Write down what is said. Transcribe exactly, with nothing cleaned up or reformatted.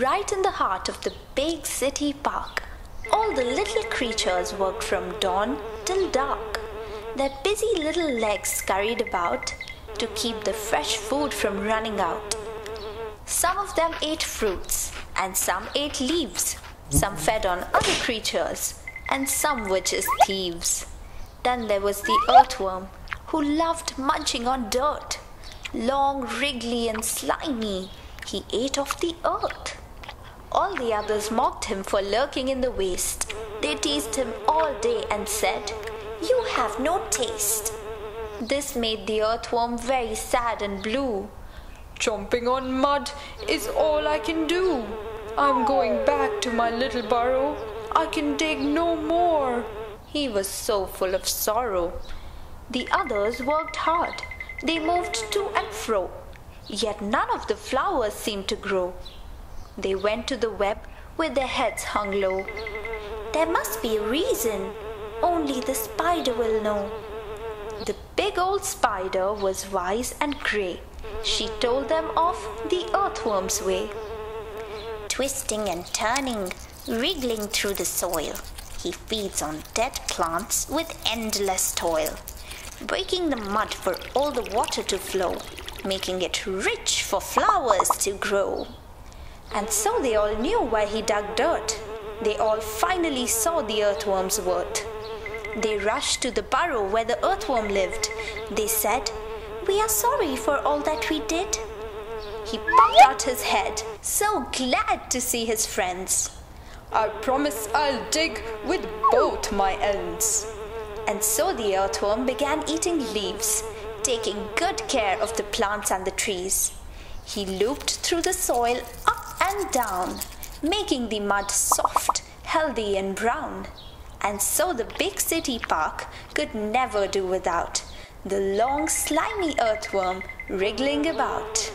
right in the heart of the big city park. All the little creatures worked from dawn till dark. Their busy little legs scurried about to keep the fresh food from running out. Some of them ate fruits, and some ate leaves. Some fed on other creatures, and some were just thieves. Then there was the earthworm, who loved munching on dirt. Long, wriggly, and slimy, he ate off the earth. All the others mocked him for lurking in the waste. They teased him all day and said, "You have no taste." This made the earthworm very sad and blue. "Chomping on mud is all I can do. I'm going back to my little burrow. I can dig no more." He was so full of sorrow. The others worked hard. They moved to and fro. Yet none of the flowers seemed to grow. They went to the web with their heads hung low. "There must be a reason. Only the spider will know." The big old spider was wise and grey. She told them of the earthworm's way. Twisting and turning, wriggling through the soil, he feeds on dead plants with endless toil, breaking the mud for all the water to flow, making it rich for flowers to grow. And so they all knew why he dug dirt. They all finally saw the earthworm's worth. They rushed to the burrow where the earthworm lived. They said, "We are sorry for all that we did." He popped out his head, so glad to see his friends. "I promise I'll dig with both my ends." And so the earthworm began eating leaves, taking good care of the plants and the trees. He looped through the soil up and down, making the mud soft, healthy and brown. And so the big city park could never do without the long slimy earthworm wriggling about.